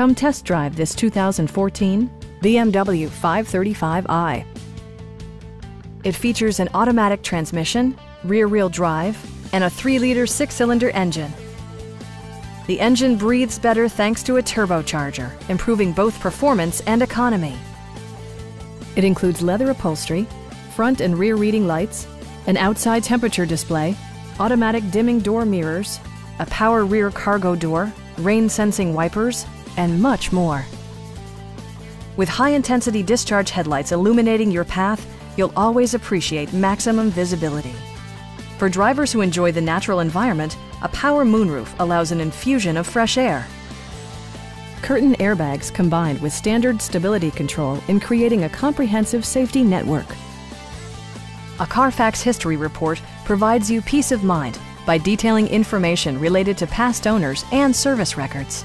Come test drive this 2014 BMW 535i. It features an automatic transmission, rear-wheel drive, and a 3-liter 6-cylinder engine. The engine breathes better thanks to a turbocharger, improving both performance and economy. It includes leather upholstery, front and rear reading lights, an outside temperature display, automatic dimming door mirrors, a power rear cargo door, rain-sensing wipers, and much more. With high-intensity discharge headlights illuminating your path, you'll always appreciate maximum visibility. For drivers who enjoy the natural environment, a power moonroof allows an infusion of fresh air. Curtain airbags combined with standard stability control in creating a comprehensive safety network. A Carfax history report provides you peace of mind by detailing information related to past owners and service records.